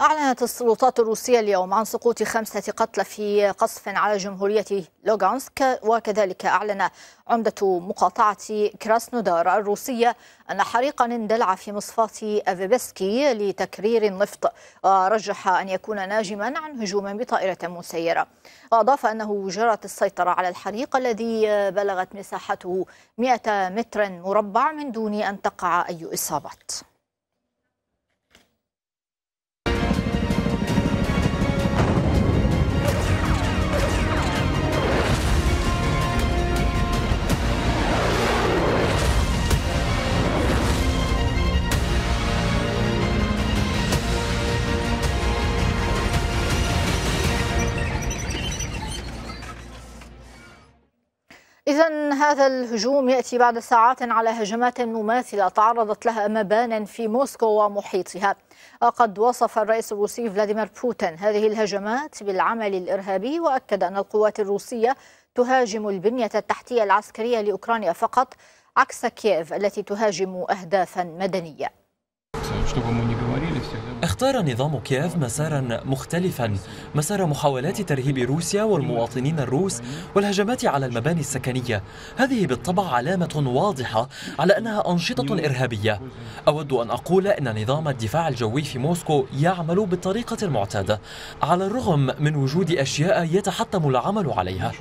أعلنت السلطات الروسية اليوم عن سقوط 5 قتلى في قصف على جمهورية لوغانسك، وكذلك أعلن عمدة مقاطعة كراسنودار الروسية أن حريقا اندلع في مصفاة أفيبسكي لتكرير النفط، ورجح أن يكون ناجما عن هجوم بطائرة مسيرة. وأضاف أنه جرت السيطرة على الحريق الذي بلغت مساحته 100 متر مربع من دون أن تقع أي إصابات. إذن هذا الهجوم يأتي بعد ساعات على هجمات مماثلة تعرضت لها مباني في موسكو ومحيطها. وقد وصف الرئيس الروسي فلاديمير بوتين هذه الهجمات بالعمل الإرهابي، وأكد أن القوات الروسية تهاجم البنية التحتية العسكرية لأوكرانيا فقط، عكس كييف التي تهاجم أهدافا مدنية. اختار نظام كييف مسارا مختلفا، مسار محاولات ترهيب روسيا والمواطنين الروس والهجمات على المباني السكنية. هذه بالطبع علامة واضحة على أنها أنشطة إرهابية. أود أن أقول أن نظام الدفاع الجوي في موسكو يعمل بالطريقة المعتادة، على الرغم من وجود أشياء يتحتم العمل عليها.